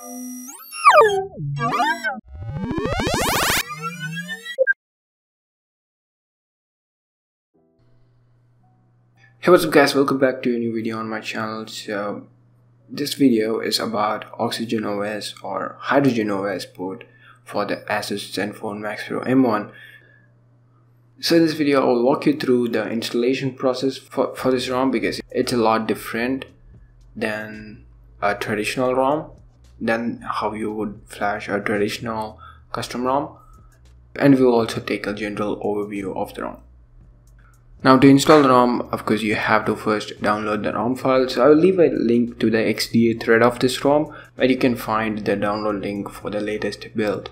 Hey, what's up guys, welcome back to a new video on my channel. So this video is about Oxygen OS or Hydrogen OS port for the Asus Zenfone Max Pro M1. So in this video I will walk you through the installation process for this ROM, because it's a lot different than a traditional ROM, than how you would flash a traditional custom ROM, and we will also take a general overview of the ROM. Now to install the ROM, of course you have to first download the ROM file, so I will leave a link to the XDA thread of this ROM where you can find the download link for the latest build.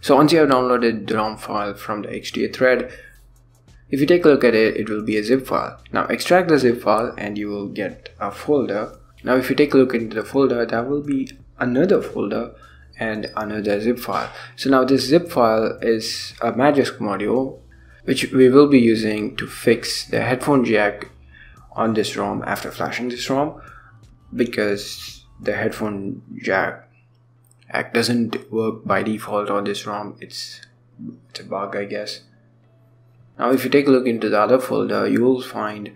So once you have downloaded the ROM file from the XDA thread, if you take a look at it, it will be a zip file. Now extract the zip file and you will get a folder. Now if you take a look into the folder, there will be another folder and another zip file. So now this zip file is a Magisk module which we will be using to fix the headphone jack on this ROM after flashing this ROM, because the headphone jack doesn't work by default on this ROM. It's a bug, I guess. Now if you take a look into the other folder, you will find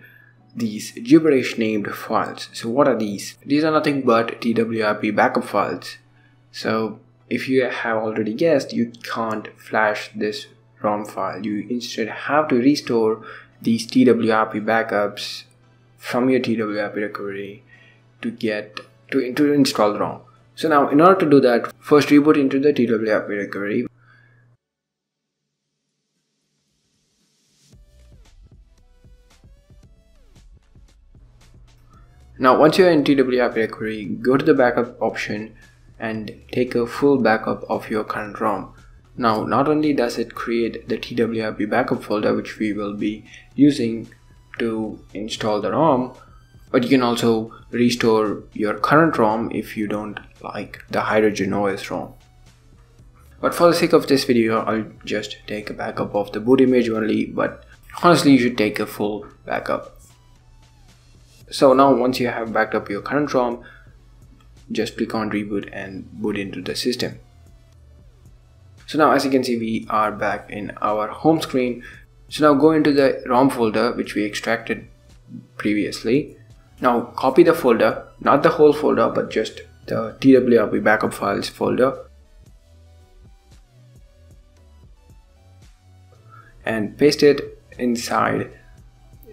these gibberish named files. So what are these? These are nothing but TWRP backup files. So if you have already guessed, you can't flash this ROM file. You instead have to restore these TWRP backups from your TWRP recovery to install the ROM. So now in order to do that, first reboot into the TWRP recovery. Now once you're in TWRP recovery, go to the backup option and take a full backup of your current ROM. Now not only does it create the TWRP backup folder which we will be using to install the ROM, but you can also restore your current ROM if you don't like the Hydrogen OS ROM. But for the sake of this video, I'll just take a backup of the boot image only, but honestly you should take a full backup. So now once you have backed up your current ROM, just click on reboot and boot into the system. So now as you can see, we are back in our home screen. So now go into the ROM folder which we extracted previously. Now copy the folder, not the whole folder but just the TWRP backup files folder, and paste it inside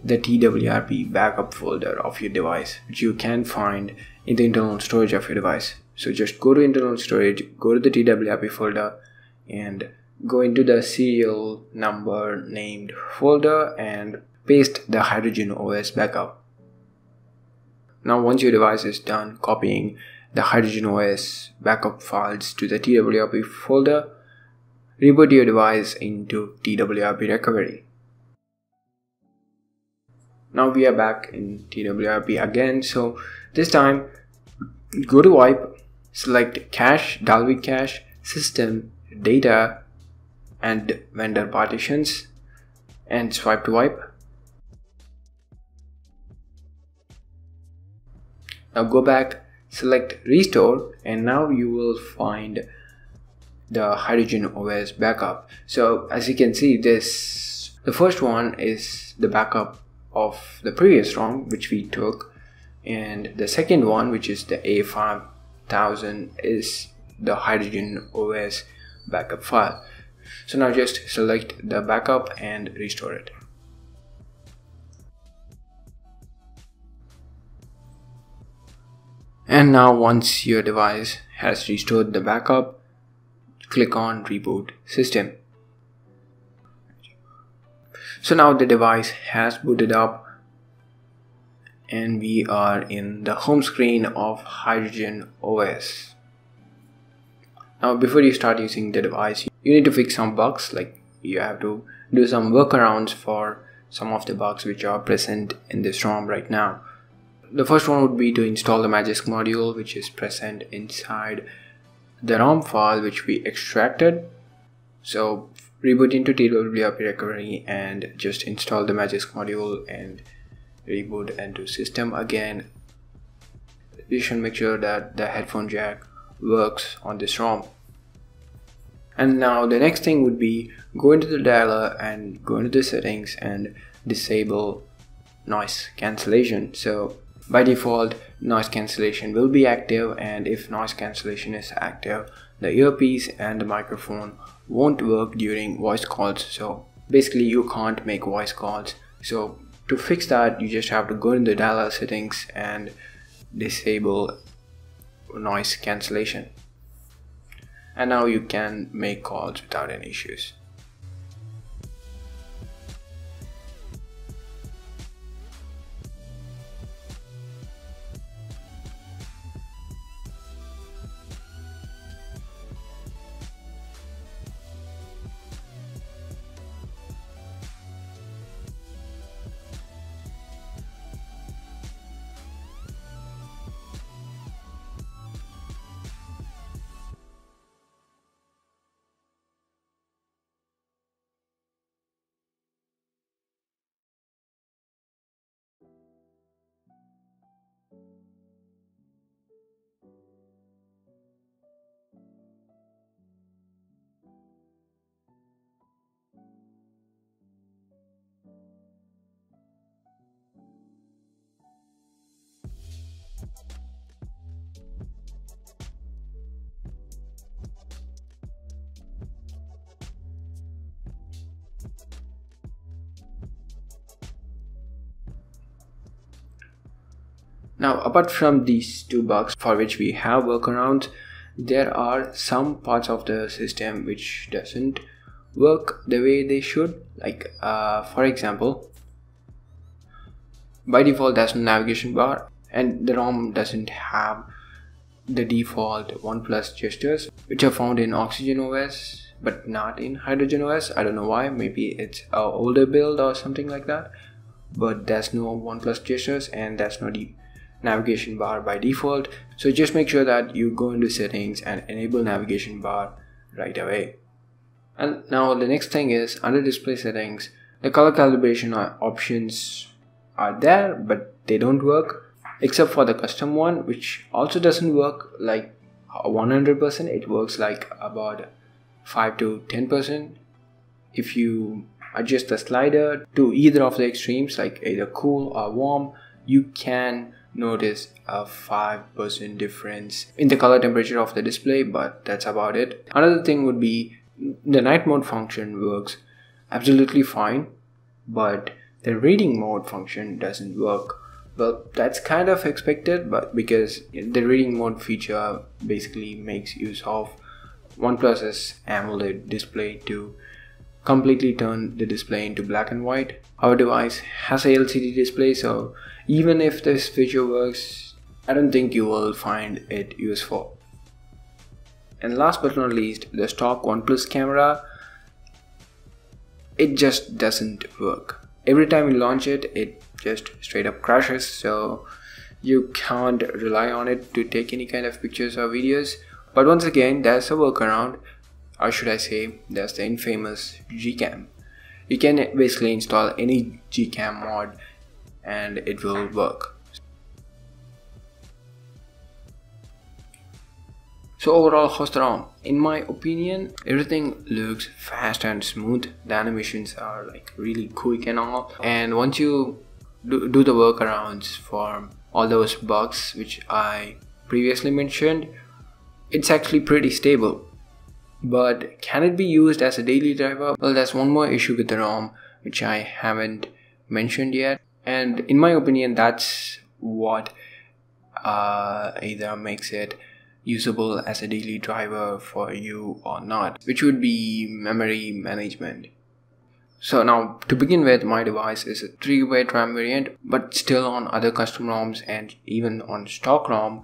the TWRP backup folder of your device, which you can find in the internal storage of your device. So just go to internal storage, go to the TWRP folder and go into the serial number named folder and paste the Hydrogen OS backup. Now once your device is done copying the Hydrogen OS backup files to the TWRP folder, reboot your device into TWRP recovery. Now we are back in TWRP again, so this time go to wipe, select cache, Dalby cache, system, data and vendor partitions, and swipe to wipe. Now go back, select restore, and now you will find the Hydrogen OS backup. So as you can see, the first one is the backup of the previous ROM which we took, and the second one, which is the A5000, is the Hydrogen OS backup file. So now just select the backup and restore it. And now once your device has restored the backup, click on reboot system. So now the device has booted up and we are in the home screen of Hydrogen OS. Now before you start using the device, you need to fix some bugs, like you have to do some workarounds for some of the bugs which are present in this ROM right now. The first one would be to install the Magisk module which is present inside the ROM file which we extracted. So reboot into TWRP recovery and just install the Magisk module and reboot into system again. you should make sure that the headphone jack works on this ROM. And now the next thing would be go into the dialer and go into the settings and disable noise cancellation. So by default, noise cancellation will be active, and if noise cancellation is active, the earpiece and the microphone won't work during voice calls. So basically you can't make voice calls. So to fix that, you just have to go into the dialer settings and disable noise cancellation. And now you can make calls without any issues. Now, apart from these two bugs for which we have workarounds, there are some parts of the system which doesn't work the way they should. Like for example, by default there's no navigation bar, and the ROM doesn't have the default OnePlus gestures which are found in Oxygen OS but not in Hydrogen OS. I don't know why, maybe it's an older build or something like that, but there's no OnePlus gestures and there's no deep navigation bar by default. So just make sure that you go into settings and enable navigation bar right away. And now the next thing is, under display settings, the color calibration options are there but they don't work, except for the custom one, which also doesn't work like 100%. It works like about 5 to 10%. If you adjust the slider to either of the extremes, like either cool or warm, you can notice a 5% difference in the color temperature of the display, but that's about it. Another thing would be the night mode function works absolutely fine, but the reading mode function doesn't work. Well, that's kind of expected, but because the reading mode feature basically makes use of OnePlus's AMOLED display to completely turn the display into black and white. Our device has a LCD display, so even if this feature works, I don't think you will find it useful. And last but not least, the stock OnePlus camera, it just doesn't work. Every time you launch it, it just straight up crashes, so you can't rely on it to take any kind of pictures or videos. But once again, there's a workaround, or should I say, there's the infamous GCAM. You can basically install any GCAM mod and it will work. So overall, how's the ROM? In my opinion, everything looks fast and smooth. The animations are like really quick and all. And once you do the workarounds for all those bugs which I previously mentioned, it's actually pretty stable. But can it be used as a daily driver? Well, there's one more issue with the ROM which I haven't mentioned yet. And in my opinion, that's what either makes it usable as a daily driver for you or not, which would be memory management. So now, to begin with, my device is a 3GB RAM variant, but still on other custom ROMs and even on stock ROM,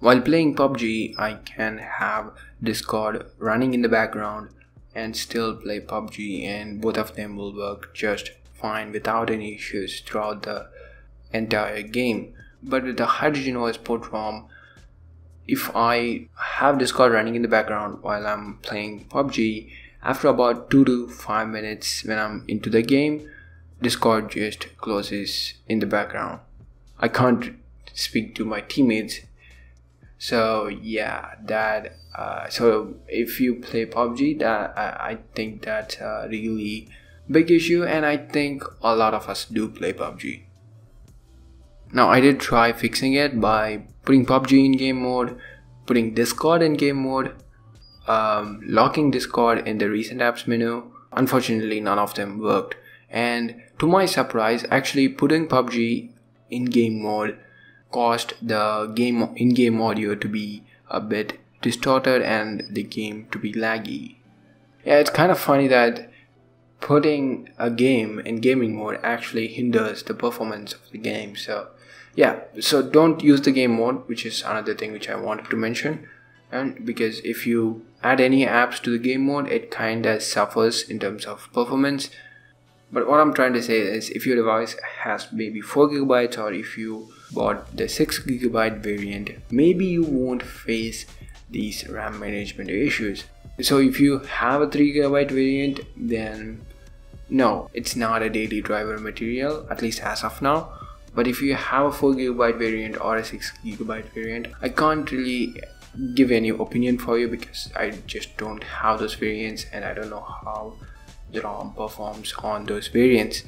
while playing PUBG, I can have Discord running in the background and still play PUBG, and both of them will work just fine without any issues throughout the entire game. But with the Hydrogen OS port ROM, if I have Discord running in the background while I'm playing PUBG, after about 2 to 5 minutes when I'm into the game, Discord just closes in the background. I can't speak to my teammates. So yeah, that so if you play PUBG, that I think that's a really big issue, and I think a lot of us do play PUBG. Now I did try fixing it by putting PUBG in game mode, putting Discord in game mode, locking Discord in the recent apps menu. Unfortunately, none of them worked, and to my surprise, actually putting PUBG in game mode caused the game in-game audio to be a bit distorted and the game to be laggy. Yeah, it's kind of funny that putting a game in gaming mode actually hinders the performance of the game. So yeah, so don't use the game mode, which is another thing which I wanted to mention. And because if you add any apps to the game mode, it kind of suffers in terms of performance. But what I'm trying to say is, if your device has maybe 4 GB, or if you bought the 6 GB variant, maybe you won't face these RAM management issues. So if you have a 3 GB variant, then no, it's not a daily driver material, at least as of now. But if you have a 4 GB variant or a 6 GB variant, I can't really give any opinion for you because I just don't have those variants, and I don't know how the ROM performs on those variants.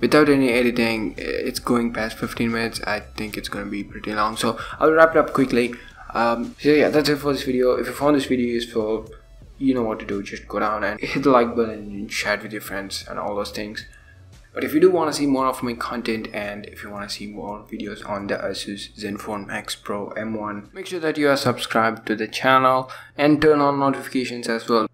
Without any editing, it's going past 15 minutes. I think it's going to be pretty long, so I'll wrap it up quickly. So yeah, that's it for this video. If you found this video useful, you know what to do. Just go down and hit the like button and share it with your friends and all those things. But if you do want to see more of my content, and if you want to see more videos on the Asus Zenfone Max Pro M1, make sure that you are subscribed to the channel and turn on notifications as well.